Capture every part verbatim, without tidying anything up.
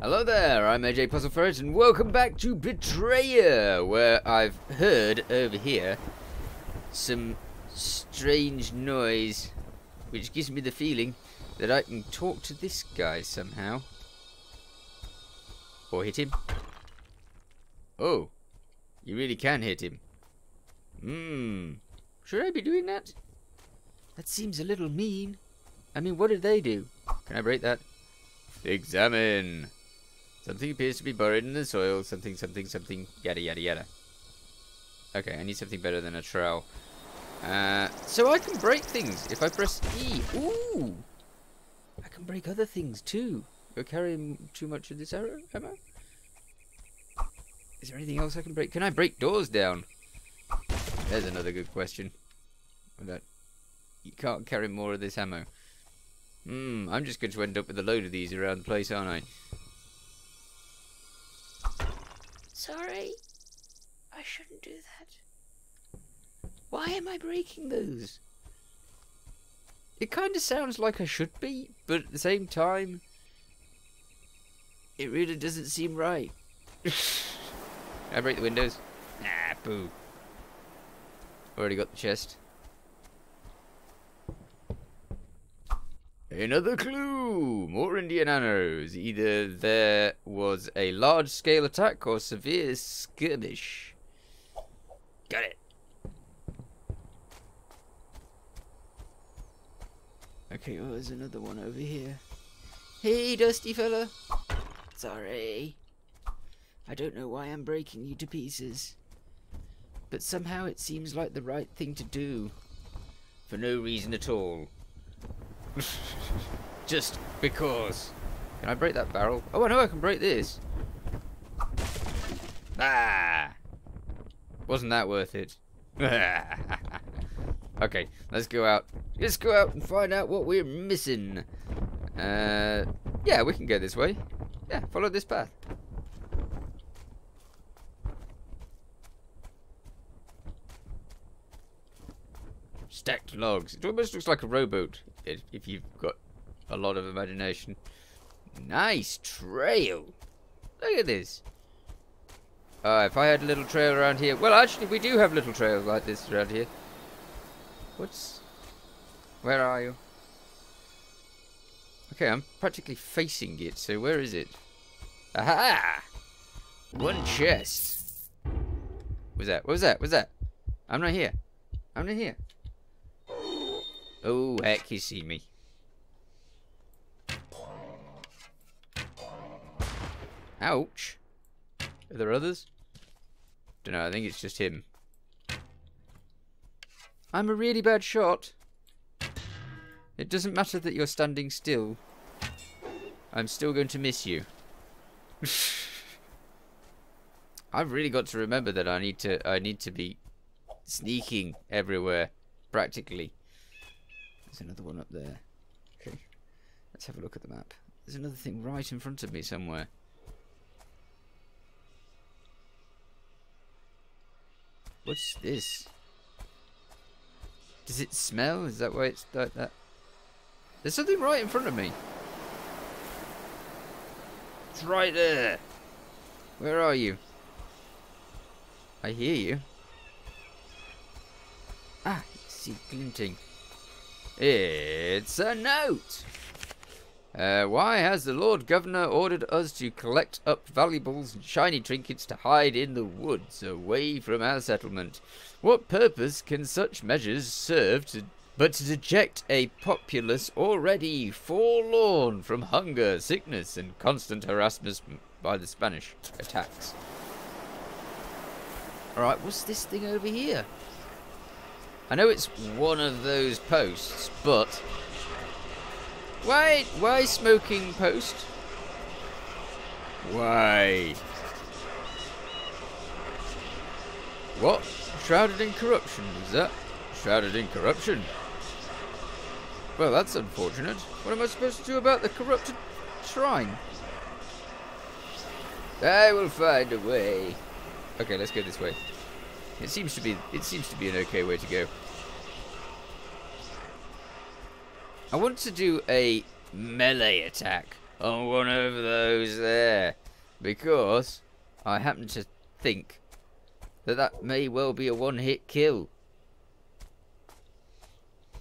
Hello there, I'm A J PuzzleFerret and welcome back to Betrayer, where I've heard over here some strange noise, which gives me the feeling that I can talk to this guy somehow. Or hit him. Oh, you really can hit him. Hmm, should I be doing that? That seems a little mean. I mean, what did they do? Can I break that? Examine. Something appears to be buried in the soil. Something, something, something. Yada, yada, yada. Okay, I need something better than a trowel. Uh, so I can break things if I press E. Ooh! I can break other things too. You're carrying too much of this arrow, am I? Is there anything else I can break? Can I break doors down? There's another good question. That you can't carry more of this ammo. Hmm, I'm just going to end up with a load of these around the place, aren't I? Sorry, I shouldn't do that. Why am I breaking those? It kind of sounds like I should be, but at the same time, it really doesn't seem right. I break the windows. Nah, boo. Already got the chest. Another clue! More Indian arrows. Either there was a large-scale attack or severe skirmish. Got it. Okay, well, there's another one over here. Hey, dusty fella. Sorry. I don't know why I'm breaking you to pieces. But somehow it seems like the right thing to do. For no reason at all. Just because. Can I break that barrel? Oh, I know I can break this. Ah! Wasn't that worth it? Okay, let's go out. Let's go out and find out what we're missing. Uh, yeah, we can go this way. Yeah, follow this path. Stacked logs. It almost looks like a rowboat, if you've got a lot of imagination. Nice trail. Look at this. Uh, if I had a little trail around here. Well, actually, we do have little trails like this around here. What's... Where are you? Okay, I'm practically facing it, so where is it? Aha! One chest. What was that? What was that? What was that? I'm not here. I'm not here. Oh, heck, he's seen me. Ouch. Are there others? Dunno, I think it's just him. I'm a really bad shot. It doesn't matter that you're standing still. I'm still going to miss you. I've really got to remember that I need to I need to be sneaking everywhere, practically. There's another one up there. Okay, let's have a look at the map. There's another thing right in front of me somewhere. What's this? Does it smell? Is that why it's like that? There's something right in front of me. It's right there. Where are you? I hear you. Ah, I see glinting. It's a note! Uh, why has the Lord Governor ordered us to collect up valuables and shiny trinkets to hide in the woods away from our settlement? What purpose can such measures serve to, but to deject a populace already forlorn from hunger, sickness, and constant harassment by the Spanish attacks? Alright, what's this thing over here? I know it's one of those posts, but why? Why smoking post? Why? What? Shrouded in corruption, is that? Shrouded in corruption? Well, that's unfortunate. What am I supposed to do about the corrupted shrine? I will find a way. Okay, let's go this way. It seems to be it seems to be an okay way to go. I want to do a melee attack. on one of those there, because I happen to think that that may well be a one-hit kill.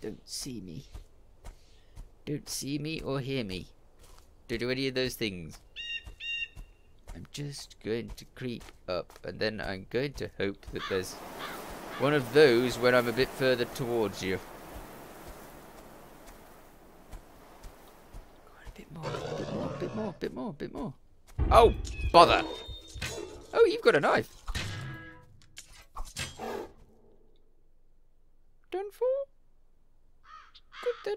Don't see me. Don't see me or hear me. Don't do any of those things. I'm just going to creep up, and then I'm going to hope that there's one of those when I'm a bit further towards you. A bit more, a bit more, a bit more, a bit more, a bit more. Oh, bother! Oh, you've got a knife. Done for? Good then.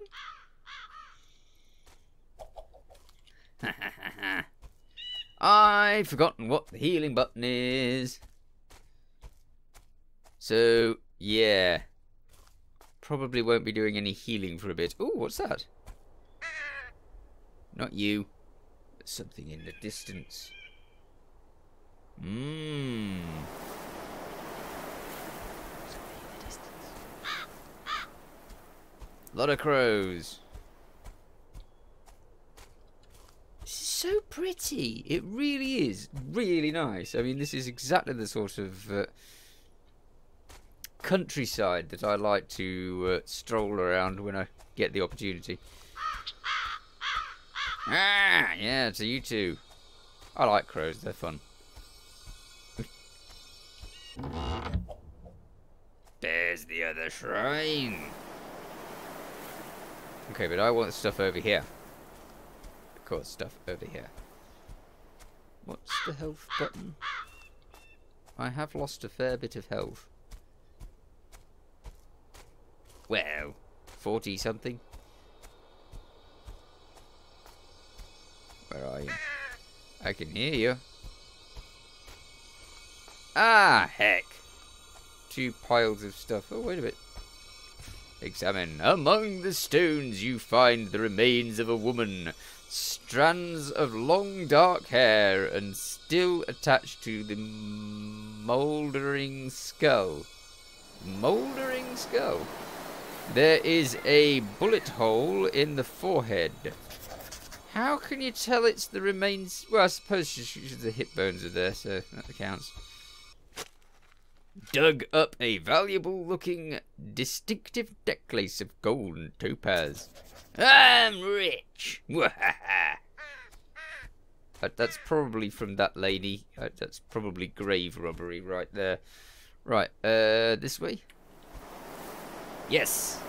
I've forgotten what the healing button is. So, yeah. Probably won't be doing any healing for a bit. Ooh, what's that? Not you. There's something in the distance. Mmm. Something in the distance. Lot of crows. So pretty, it really is really nice. I mean, this is exactly the sort of uh, countryside that I like to uh, stroll around when I get the opportunity. Ah, yeah, to you too. I like crows, they're fun. There's the other shrine. Okay, but I want stuff over here. Got stuff over here. What's the health button? I have lost a fair bit of health. Well, forty something. Where are you? I can hear you. Ah, heck. Two piles of stuff. Oh, wait a bit. Examine. Among the stones you find the remains of a woman. Strands of long dark hair and still attached to the mouldering skull. Mouldering skull. There is a bullet hole in the forehead. How can you tell it's the remains? Well, I suppose the hip bones are there, so that counts. Dug up a valuable looking distinctive necklace of gold and topaz. I'm rich. That's probably from that lady. That's probably grave robbery right there. Right, uh, this way. Yes.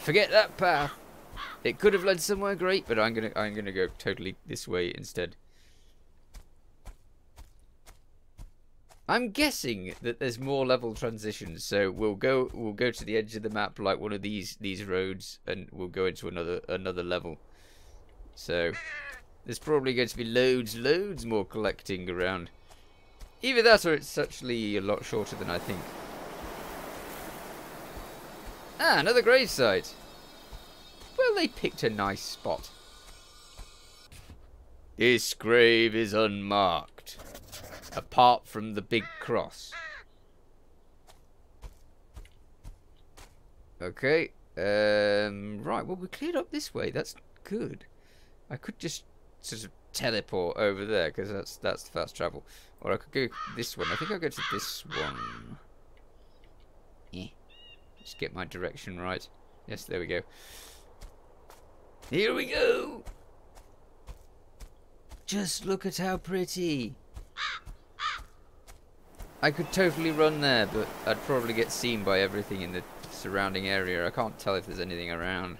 Forget that path. It could have led somewhere great, but I'm gonna I'm gonna go totally this way instead. I'm guessing that there's more level transitions, so we'll go we'll go to the edge of the map, like one of these these roads, and we'll go into another another level. So there's probably going to be loads loads more collecting around. Either that, or it's actually a lot shorter than I think. Ah, another grave site. Well, they picked a nice spot. This grave is unmarked. Apart from the big cross. Okay. Um, right, well, we cleared up this way. That's good. I could just sort of teleport over there, because that's, that's the fast travel. Or I could go this one. I think I'll go to this one. Eh. Just get my direction right. Yes, there we go. Here we go! Just look at how pretty. I could totally run there, but I'd probably get seen by everything in the surrounding area. I can't tell if there's anything around.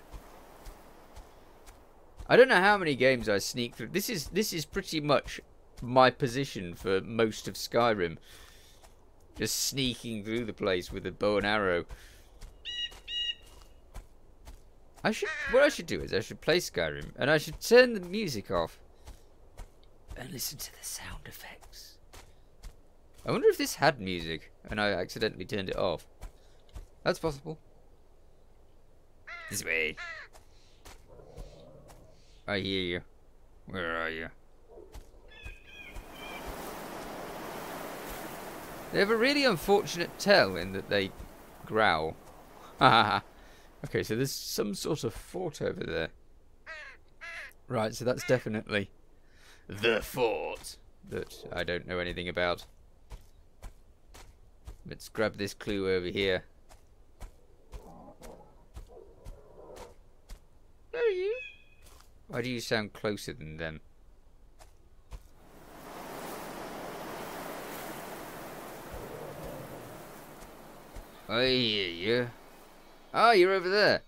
I don't know how many games I sneak through. This is this is pretty much my position for most of Skyrim. Just sneaking through the place with a bow and arrow. I should what I should do is I should play Skyrim, and I should turn the music off and listen to the sound effects. I wonder if this had music, and I accidentally turned it off. That's possible. This way. I hear you. Where are you? They have a really unfortunate tell in that they growl. Okay, so there's some sort of fort over there. Right, so that's definitely the fort that I don't know anything about. Let's grab this clue over here. Where are you? Why do you sound closer than them? I hear you. Ah, oh, you're over there.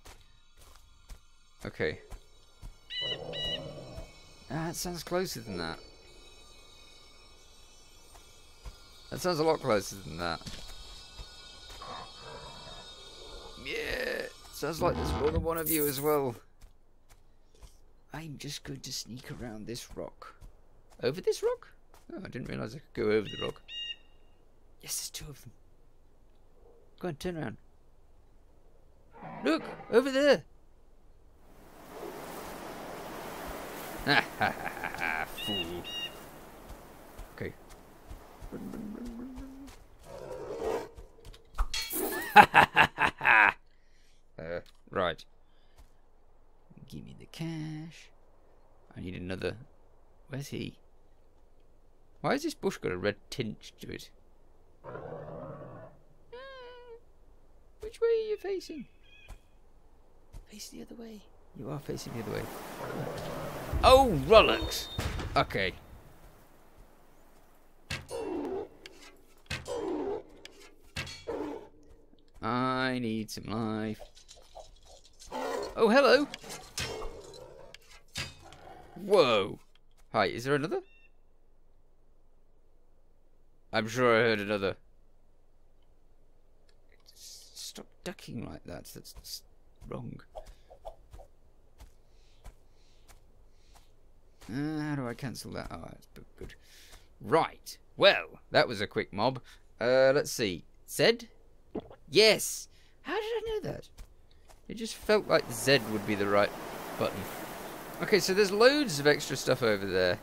Okay. Ah, it sounds closer than that. That sounds a lot closer than that. Yeah, sounds like there's more than one of you as well. I'm just going to sneak around this rock. Over this rock? Oh, I didn't realise I could go over the rock. Yes, there's two of them. Go on, turn around. Look, over there. Ha ha ha ha, fool. Okay. Ha ha ha ha ha. Uh, right. Give me the cash. I need another. Where's he? Why has this bush got a red tinge to it? Uh, which way are you facing? Face the other way. You are facing the other way. Oh, Rollocks! Okay. I need some life. Oh, hello! Whoa! Hi, is there another? I'm sure I heard another. Stop ducking like that. That's, that's wrong. Uh, how do I cancel that? Oh, that's good. Right. Well, that was a quick mob. Uh, let's see. Zed? Yes! How did I know that? It just felt like Z would be the right button. Okay, so there's loads of extra stuff over there.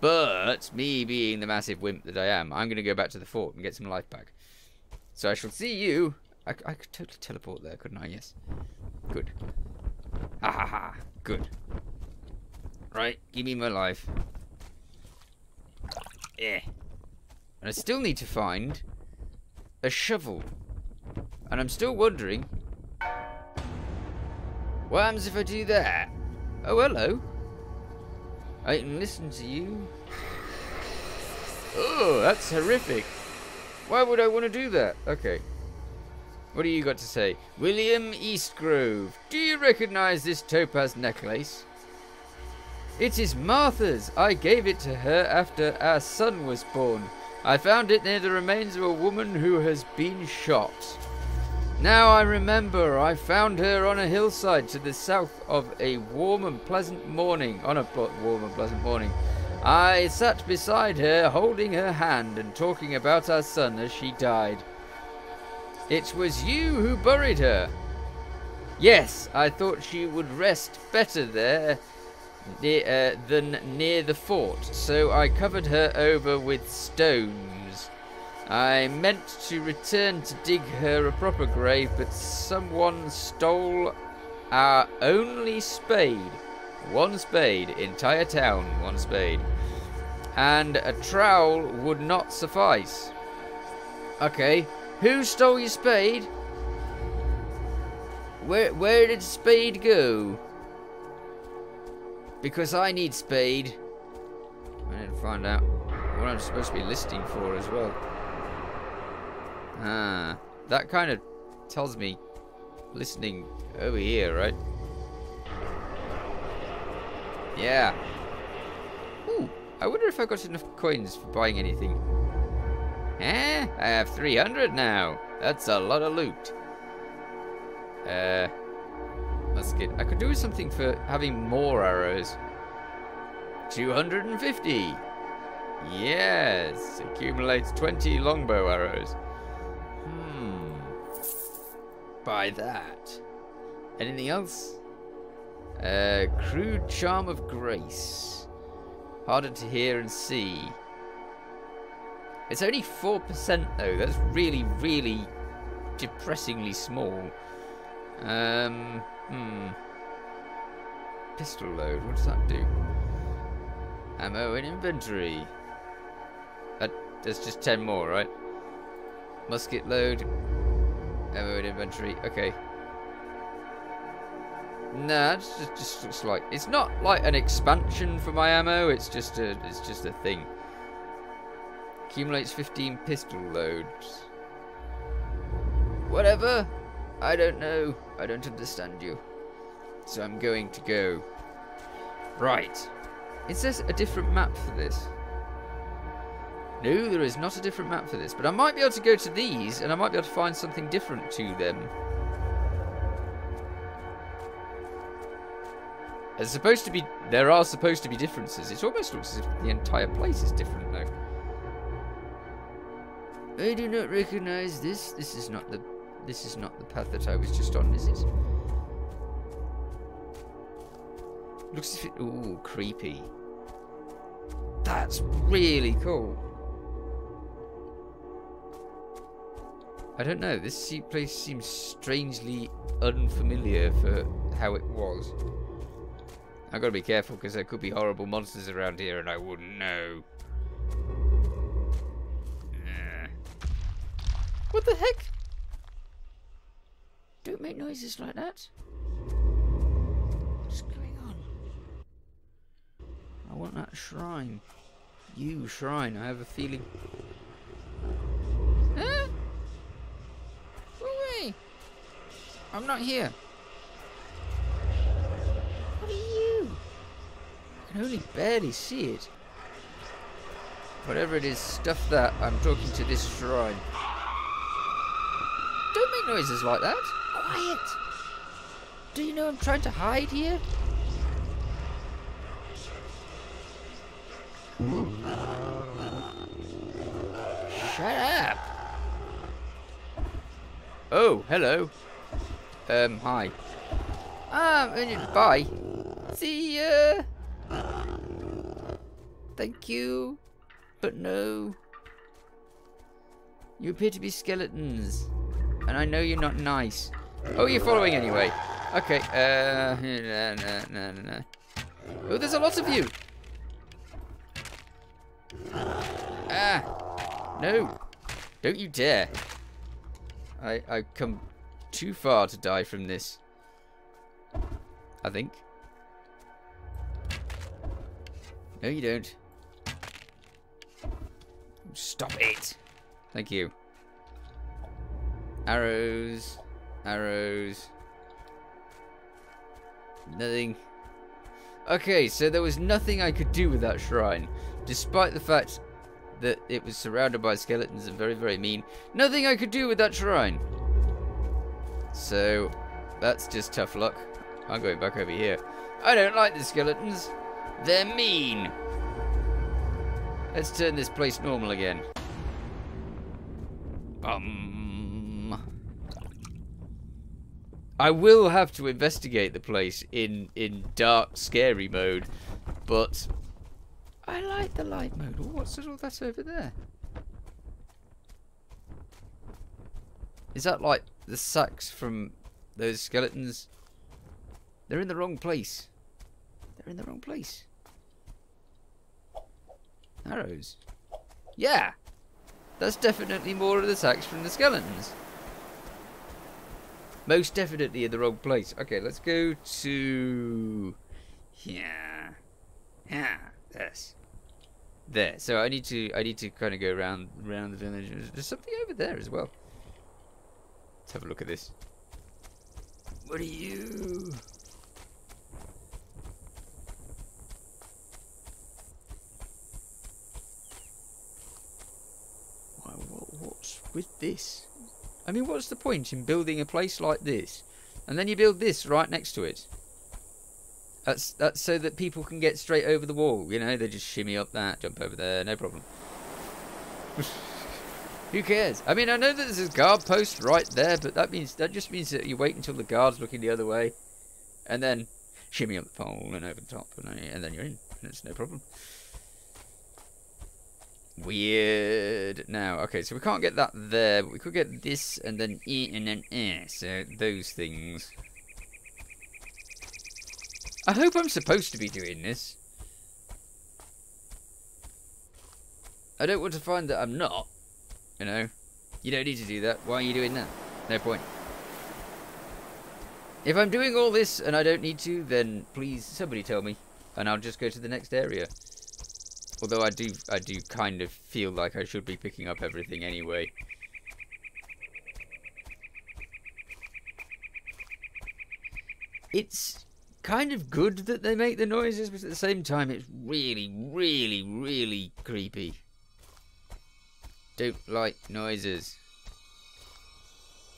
But, me being the massive wimp that I am, I'm going to go back to the fort and get some life back. So I shall see you. I, I could totally teleport there, couldn't I? Yes. Good. Ha ha ha. Good. Right, give me my life. Yeah. And I still need to find a shovel. And I'm still wondering. Whams if I do that? Oh, hello. I can listen to you. Oh, that's horrific. Why would I want to do that? Okay. What do you got to say? William Eastgrove. Do you recognize this topaz necklace? It is Martha's. I gave it to her after our son was born. I found it near the remains of a woman who has been shot. Now I remember, I found her on a hillside to the south of a warm and pleasant morning. On a warm and pleasant morning. I sat beside her, holding her hand and talking about our son as she died. It was you who buried her. Yes, I thought she would rest better there. Near, uh, than near the fort, so I covered her over with stones. I meant to return to dig her a proper grave, but someone stole our only spade. One spade, entire town, one spade. And a trowel would not suffice. Okay, who stole your spade? Where, where did spade go? Because I need spade. I need to find out what I'm supposed to be listing for as well. Ah, that kind of tells me listening over here, right? Yeah. Ooh, I wonder if I got enough coins for buying anything. Eh? I have three hundred now. That's a lot of loot. Uh... That's good. I could do with something for having more arrows. two hundred fifty. Yes. Accumulates twenty longbow arrows. Hmm. Buy that. Anything else? Uh, crude charm of grace. Harder to hear and see. It's only four percent though. That's really, really depressingly small. Um... Hmm. pistol load. What does that do? Ammo and inventory. That, that's just ten more, right? Musket load. Ammo and inventory. Okay. Nah, it's just, just looks like it's not like an expansion for my ammo. It's just a, it's just a thing. Accumulates fifteen pistol loads. Whatever. I don't know. I don't understand you. So I'm going to go. Right. Is there a different map for this? No, there is not a different map for this. But I might be able to go to these, and I might be able to find something different to them. There's supposed to be... There are supposed to be differences. It almost looks as if the entire place is different, though. I do not recognise this. This is not the... This is not the path that I was just on, is it? Looks as if it... Ooh, creepy. That's really cool. I don't know. This place seems strangely unfamiliar for how it was. I've got to be careful because there could be horrible monsters around here and I wouldn't know. Uh. What the heck? Don't make noises like that. What's going on? I want that shrine. You, shrine. I have a feeling. Huh? Go away. I'm not here. What are you? I can only barely see it. Whatever it is, stuff that. I'm talking to this shrine. Don't make noises like that. Quiet! Do you know I'm trying to hide here? Shut up! Oh, hello. Um, hi. Ah, bye. See ya! Thank you, but no. You appear to be skeletons, and I know you're not nice. Oh, you're following anyway. Okay, uh... Nah, nah, nah, nah. Oh, there's a lot of you! Ah! No! Don't you dare! I, I've come too far to die from this. I think. No, you don't. Stop it! Thank you. Arrows... Arrows. Nothing. Okay, so there was nothing I could do with that shrine. Despite the fact that it was surrounded by skeletons and very, very mean. Nothing I could do with that shrine. So, that's just tough luck. I'm going back over here. I don't like the skeletons. They're mean. Let's turn this place normal again. Um. I will have to investigate the place in, in dark, scary mode, but I like the light mode. Oh, what's all that over there? Is that like the sacks from those skeletons? They're in the wrong place. They're in the wrong place. Arrows. Yeah! That's definitely more of the sacks from the skeletons. Most definitely in the wrong place. Okay, let's go to... Yeah. Yeah. Yes. There. So I need to I need to kind of go around, around the village. There's something over there as well. Let's have a look at this. What are you? What's with this? I mean, what's the point in building a place like this, and then you build this right next to it? That's that's so that people can get straight over the wall. You know, they just shimmy up that, jump over there, no problem. Who cares? I mean, I know that there's a guard post right there, but that means that just means that you wait until the guard's looking the other way, and then shimmy up the pole and over the top, and then you're in, and it's no problem. Weird. Now, okay, so we can't get that there, but we could get this and then e and then eh. So those things. I hope I'm supposed to be doing this. I don't want to find that I'm not. You know, you don't need to do that. Why are you doing that? No point. If I'm doing all this and I don't need to, then please somebody tell me, and I'll just go to the next area. Although I do, I do kind of feel like I should be picking up everything anyway. It's kind of good that they make the noises, but at the same time, it's really, really, really creepy. Don't like noises.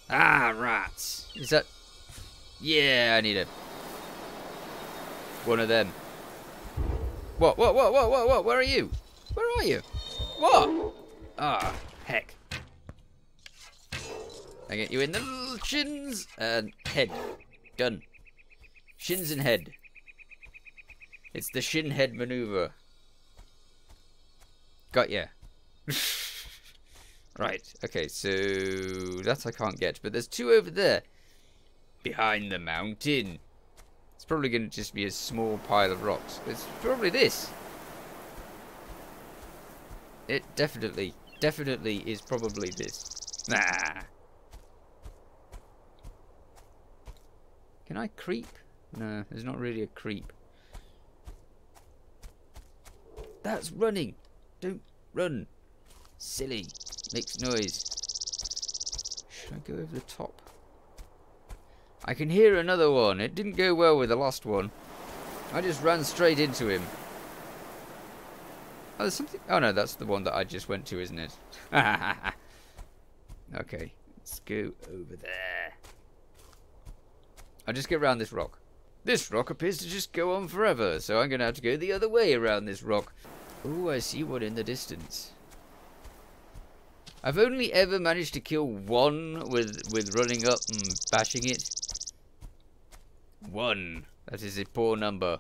Ah, rats! Is that... Yeah, I need a... one of them. What, what, what, what, what, what? Where are you? Where are you? What? Ah, heck. I get you in the shins and head. Done. Shins and head. It's the shin head maneuver. Got ya. Right, okay, so that I can't get, but there's two over there. Behind the mountain. It's probably going to just be a small pile of rocks. It's probably this. It definitely, definitely is probably this. Nah. Can I creep? No, there's not really a creep. That's running. Don't run. Silly. Makes noise. Should I go over the top? I can hear another one. It didn't go well with the last one. I just ran straight into him. Oh, there's something... Oh, no, that's the one that I just went to, isn't it? Okay, let's go over there. I'll just get around this rock. This rock appears to just go on forever, so I'm going to have to go the other way around this rock. Ooh, I see one in the distance. I've only ever managed to kill one with, with running up and bashing it. One. That is a poor number.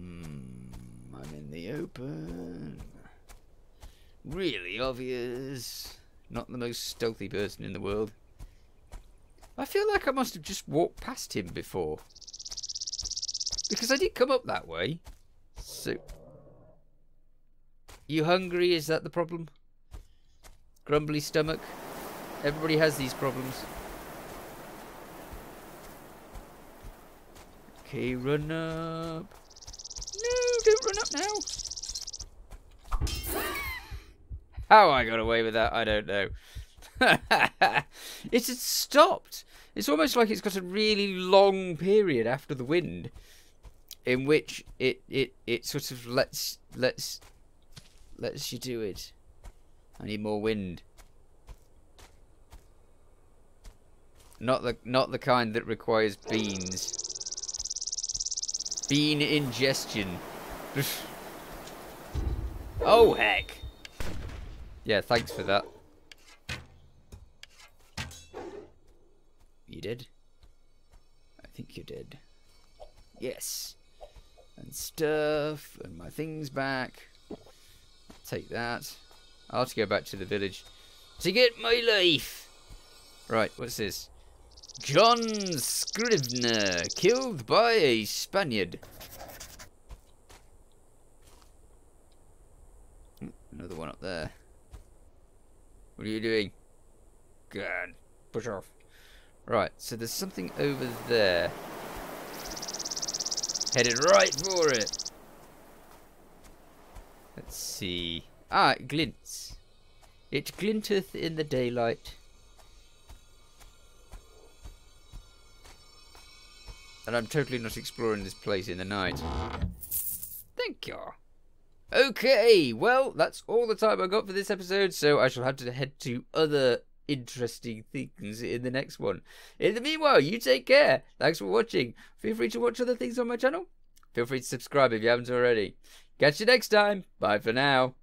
Mm, I'm in the open. Really obvious. Not the most stealthy person in the world. I feel like I must have just walked past him before. Because I did come up that way. So... You hungry? Is that the problem? Grumbly stomach? Everybody has these problems. Okay, run up. No, don't run up now. How I got away with that, I don't know. It had stopped. It's almost like it's got a really long period after the wind in which it, it, it sort of lets... lets Let's you do it. I need more wind. Not the not the kind that requires beans. Bean ingestion. Oh heck. Yeah, thanks for that. You did? I think you did. Yes. And stuff and my things back. Take that. I'll have to go back to the village to get my life. Right, what's this? John Scrivener, killed by a Spaniard. Another one up there. What are you doing? God, push off. Right, so there's something over there. Headed right for it. Let's see. Ah, it glints. It glinteth in the daylight. And I'm totally not exploring this place in the night. Thank you. Okay, well, that's all the time I got for this episode, so I shall have to head to other interesting things in the next one. In the meanwhile, you take care. Thanks for watching. Feel free to watch other things on my channel. Feel free to subscribe if you haven't already. Catch you next time. Bye for now.